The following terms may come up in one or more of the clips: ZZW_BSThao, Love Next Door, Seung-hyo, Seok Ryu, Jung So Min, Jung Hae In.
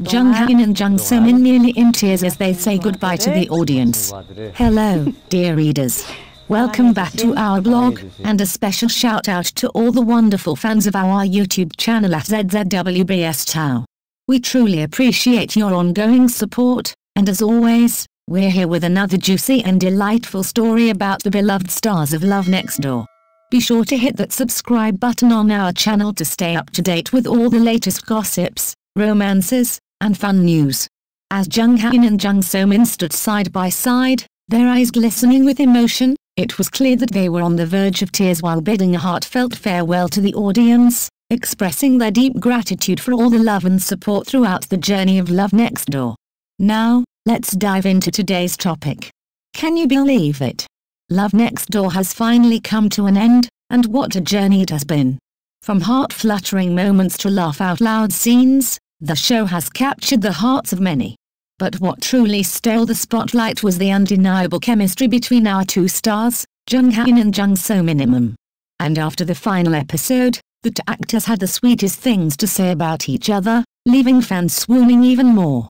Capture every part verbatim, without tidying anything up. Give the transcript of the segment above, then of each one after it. Jung Hae In and Jung So Min nearly in tears as they say goodbye to the audience. Hello, dear readers. Welcome back to our blog, and a special shout out to all the wonderful fans of our YouTube channel at Z Z W B S Thao. We truly appreciate your ongoing support, and as always, we're here with another juicy and delightful story about the beloved stars of Love Next Door. Be sure to hit that subscribe button on our channel to stay up to date with all the latest gossips, romances, and fun news. As Jung Hae In and Jung So Min stood side by side, their eyes glistening with emotion, it was clear that they were on the verge of tears while bidding a heartfelt farewell to the audience, expressing their deep gratitude for all the love and support throughout the journey of Love Next Door. Now, let's dive into today's topic. Can you believe it? Love Next Door has finally come to an end, and what a journey it has been. From heart-fluttering moments to laugh-out-loud scenes, the show has captured the hearts of many. But what truly stole the spotlight was the undeniable chemistry between our two stars, Jung Hae In and Jung So Min. And after the final episode, the two actors had the sweetest things to say about each other, leaving fans swooning even more.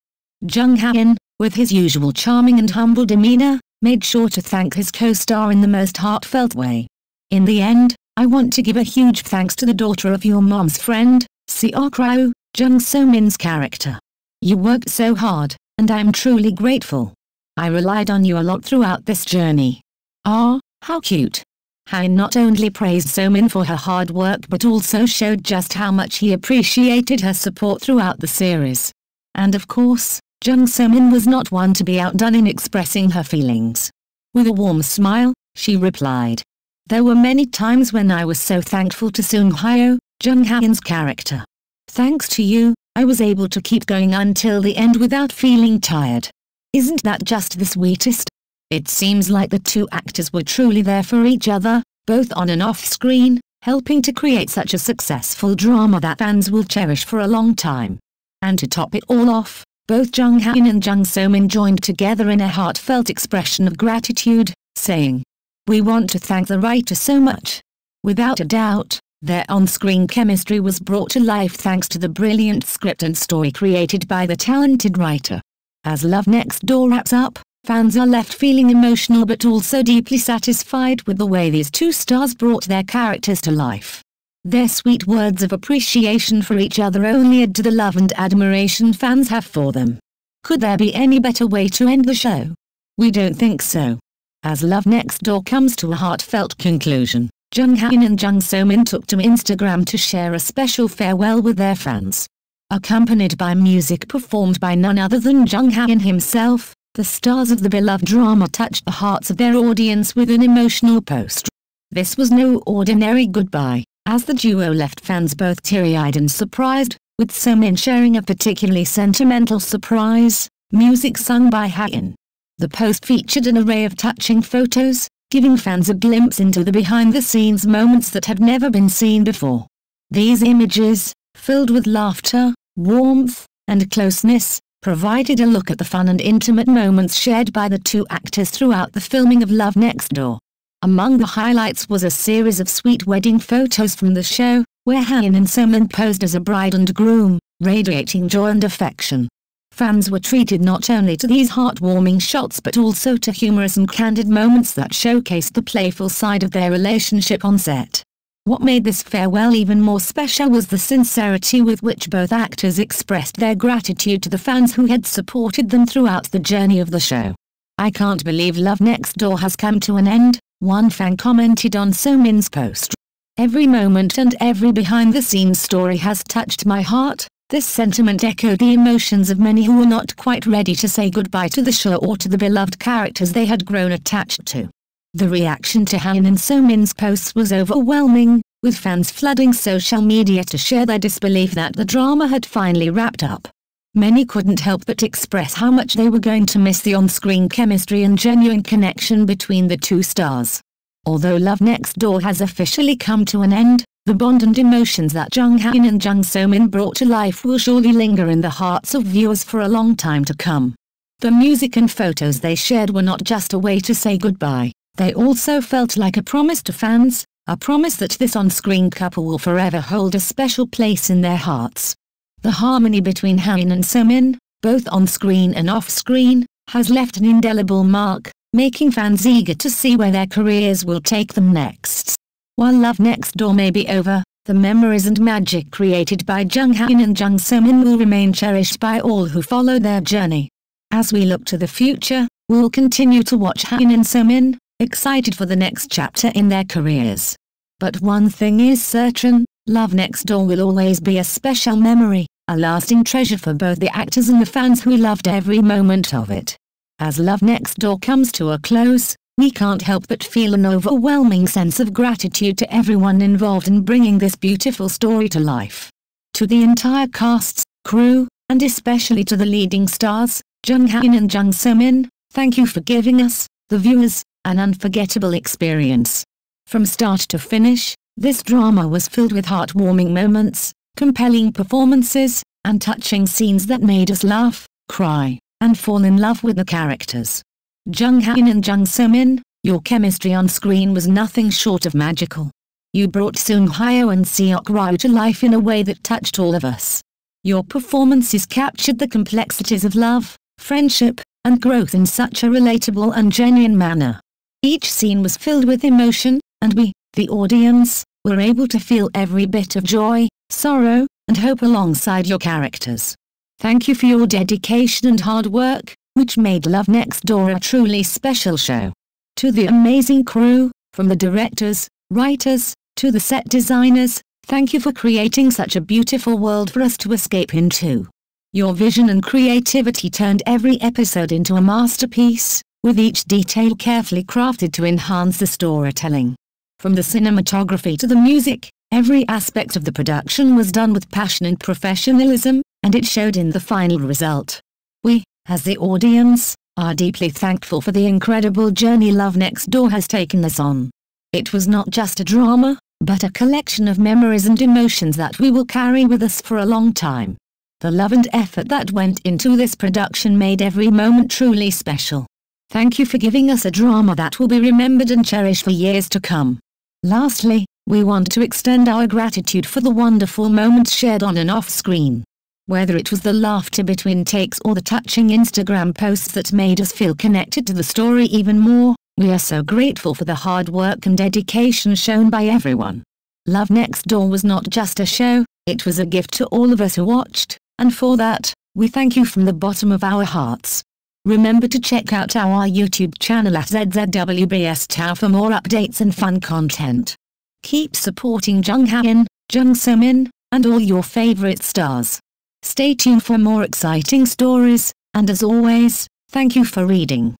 Jung Hae In, with his usual charming and humble demeanor, made sure to thank his co-star in the most heartfelt way. "In the end, I want to give a huge thanks to the daughter of your mom's friend, Seok Ryu, Jung So Min's character. You worked so hard, and I'm truly grateful. I relied on you a lot throughout this journey." Ah, how cute. Hae In not only praised So Min for her hard work but also showed just how much he appreciated her support throughout the series. And of course, Jung So Min was not one to be outdone in expressing her feelings. With a warm smile, she replied, "There were many times when I was so thankful to Seung-hyo, Jung Hae In's character. Thanks to you, I was able to keep going until the end without feeling tired." Isn't that just the sweetest? It seems like the two actors were truly there for each other, both on and off screen, helping to create such a successful drama that fans will cherish for a long time. And to top it all off, both Jung Hae In and Jung So Min joined together in a heartfelt expression of gratitude, saying, "We want to thank the writer so much." Without a doubt, their on-screen chemistry was brought to life thanks to the brilliant script and story created by the talented writer. As Love Next Door wraps up, fans are left feeling emotional but also deeply satisfied with the way these two stars brought their characters to life. Their sweet words of appreciation for each other only add to the love and admiration fans have for them. Could there be any better way to end the show? We don't think so. As Love Next Door comes to a heartfelt conclusion, Jung Hae In and Jung So Min took to Instagram to share a special farewell with their fans. Accompanied by music performed by none other than Jung Hae In himself, the stars of the beloved drama touched the hearts of their audience with an emotional post. This was no ordinary goodbye, as the duo left fans both teary-eyed and surprised, with So Min sharing a particularly sentimental surprise, music sung by Hae In. The post featured an array of touching photos, giving fans a glimpse into the behind-the-scenes moments that had never been seen before. These images, filled with laughter, warmth, and closeness, provided a look at the fun and intimate moments shared by the two actors throughout the filming of Love Next Door. Among the highlights was a series of sweet wedding photos from the show, where Hae In and So Min posed as a bride and groom, radiating joy and affection. Fans were treated not only to these heartwarming shots but also to humorous and candid moments that showcased the playful side of their relationship on set. What made this farewell even more special was the sincerity with which both actors expressed their gratitude to the fans who had supported them throughout the journey of the show. "I can't believe Love Next Door has come to an end," one fan commented on So Min's post. "Every moment and every behind-the-scenes story has touched my heart." This sentiment echoed the emotions of many who were not quite ready to say goodbye to the show or to the beloved characters they had grown attached to. The reaction to Hae In and So Min's posts was overwhelming, with fans flooding social media to share their disbelief that the drama had finally wrapped up. Many couldn't help but express how much they were going to miss the on-screen chemistry and genuine connection between the two stars. Although Love Next Door has officially come to an end, the bond and emotions that Jung Hae In and Jung So Min brought to life will surely linger in the hearts of viewers for a long time to come. The music and photos they shared were not just a way to say goodbye, they also felt like a promise to fans, a promise that this on-screen couple will forever hold a special place in their hearts. The harmony between Hae In and So Min, both on-screen and off-screen, has left an indelible mark, making fans eager to see where their careers will take them next. While Love Next Door may be over, the memories and magic created by Jung Hae In and Jung So Min will remain cherished by all who follow their journey. As we look to the future, we'll continue to watch Hae In and So Min, excited for the next chapter in their careers. But one thing is certain, Love Next Door will always be a special memory, a lasting treasure for both the actors and the fans who loved every moment of it. As Love Next Door comes to a close, we can't help but feel an overwhelming sense of gratitude to everyone involved in bringing this beautiful story to life. To the entire cast, crew, and especially to the leading stars, Jung Hae In and Jung So Min, thank you for giving us, the viewers, an unforgettable experience. From start to finish, this drama was filled with heartwarming moments, compelling performances, and touching scenes that made us laugh, cry, and fall in love with the characters. Jung Hae In and Jung So Min, your chemistry on screen was nothing short of magical. You brought Seung-hyo and Seok Ryu to life in a way that touched all of us. Your performances captured the complexities of love, friendship, and growth in such a relatable and genuine manner. Each scene was filled with emotion, and we, the audience, were able to feel every bit of joy, sorrow, and hope alongside your characters. Thank you for your dedication and hard work, which made Love Next Door a truly special show. To the amazing crew, from the directors, writers, to the set designers, thank you for creating such a beautiful world for us to escape into. Your vision and creativity turned every episode into a masterpiece, with each detail carefully crafted to enhance the storytelling. From the cinematography to the music, every aspect of the production was done with passion and professionalism, and it showed in the final result. We, as the audience, are deeply thankful for the incredible journey Love Next Door has taken us on. It was not just a drama, but a collection of memories and emotions that we will carry with us for a long time. The love and effort that went into this production made every moment truly special. Thank you for giving us a drama that will be remembered and cherished for years to come. Lastly, we want to extend our gratitude for the wonderful moments shared on and off screen. Whether it was the laughter between takes or the touching Instagram posts that made us feel connected to the story even more, we are so grateful for the hard work and dedication shown by everyone. Love Next Door was not just a show, it was a gift to all of us who watched, and for that, we thank you from the bottom of our hearts. Remember to check out our YouTube channel at Z Z W B S Thao for more updates and fun content. Keep supporting Jung Hae In, Jung So Min, and all your favorite stars. Stay tuned for more exciting stories, and as always, thank you for reading.